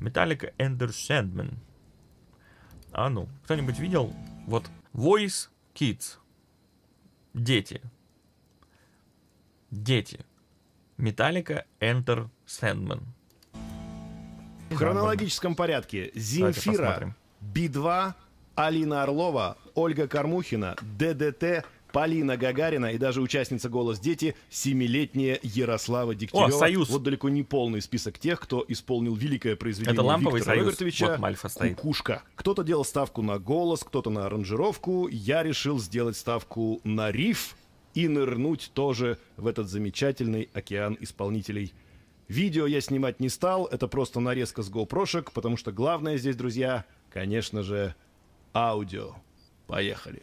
Metallica Enter Sandman. А ну, кто-нибудь видел? Вот. Voice Kids. Дети. Дети. Metallica Enter Sandman. В хронологическом порядке. Зимфира, Би-2, Алина Орлова, Ольга Кормухина, ДДТ, Полина Гагарина и даже участница «Голос дети» 7-летняя Ярослава Дегтярёва. О, «Союз». Вот далеко не полный список тех, кто исполнил великое произведение Виктора Робертовича «Кукушка». Кто-то делал ставку на голос, кто-то на аранжировку. Я решил сделать ставку на риф и нырнуть тоже в этот замечательный океан исполнителей. Видео я снимать не стал, это просто нарезка с GoPro-шек, потому что главное здесь, друзья, конечно же, аудио. Поехали.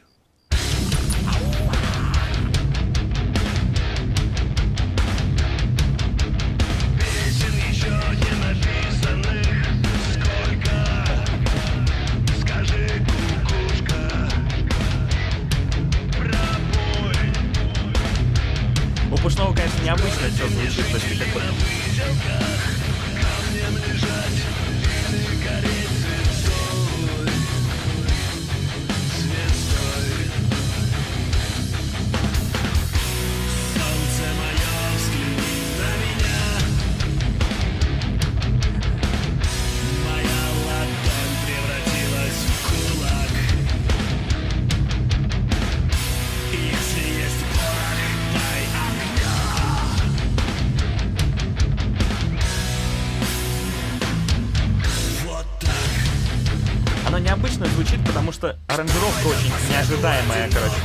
Пушного, конечно, необычно, что звучит почти такое. Необычно звучит, потому что аранжировка очень неожидаемая, короче.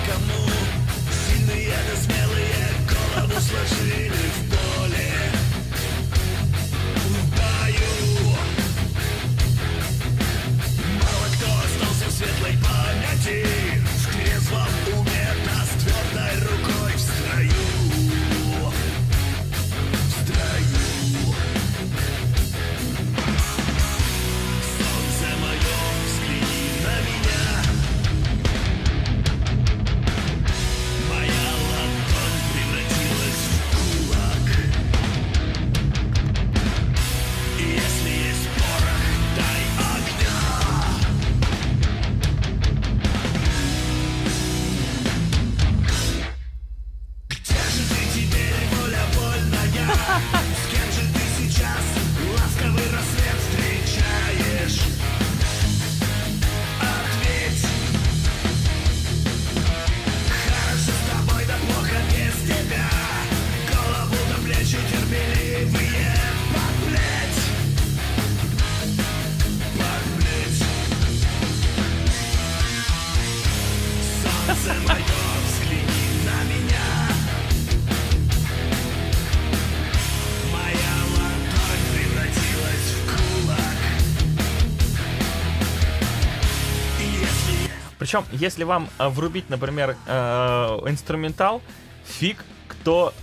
Причем, если вам врубить, например, инструментал, фиг кто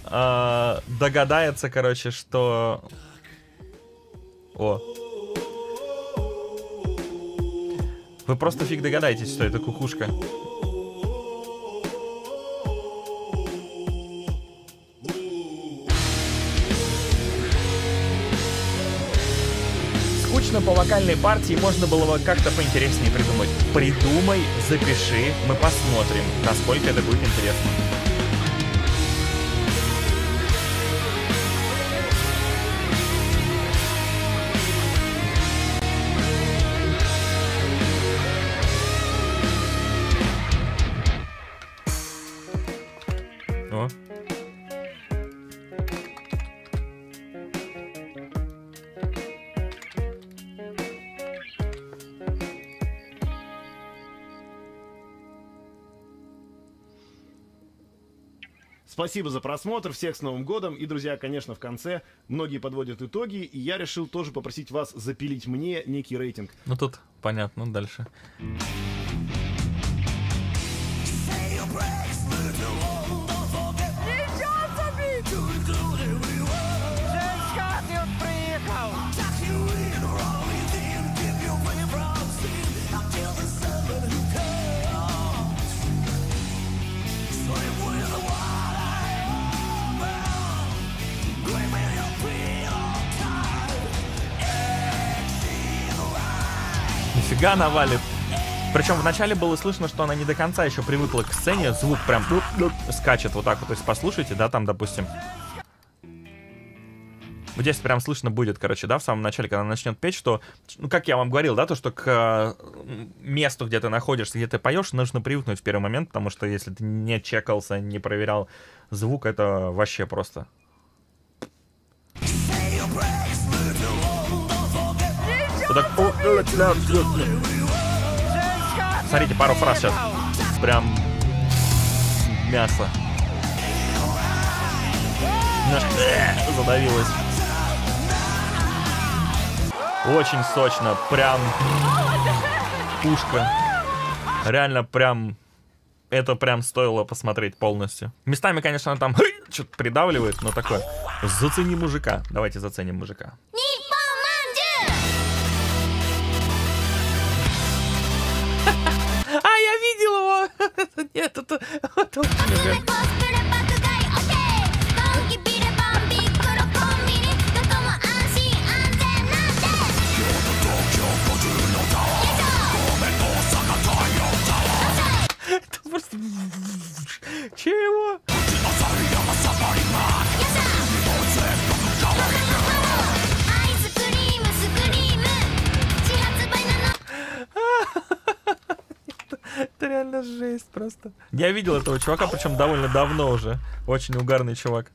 догадается, короче, что... О. Вы просто фиг догадаетесь, что это кукушка. Скучно по вокальной партии, можно было как-то поинтереснее придумать. Придумай, запиши, мы посмотрим, насколько это будет интересно. Спасибо за просмотр, всех с Новым годом. И, друзья, конечно, в конце многие подводят итоги, и я решил тоже попросить вас запилить мне некий рейтинг. Ну тут понятно, дальше. дофига навалит. Причем вначале было слышно, что она не до конца еще привыкла к сцене, звук прям скачет вот так вот. То есть послушайте, да, там, допустим. Здесь прям слышно будет, короче, да, в самом начале, когда она начнет петь, что, ну, как я вам говорил, да, то, что к месту, где ты находишься, где ты поешь, нужно привыкнуть в первый момент, потому что если ты не чекался, не проверял звук, это вообще просто... Смотрите, пару фраз сейчас. Прям мясо. Немножко задавилось. Очень сочно, прям пушка. Реально прям... Это прям стоило посмотреть полностью. Местами, конечно, она там что-то придавливает, но такое. Зацени мужика. Давайте заценим мужика. Нет, это... Это просто... Чего? Это реально жесть просто. Я видел этого чувака, причем довольно давно уже. Очень угарный чувак.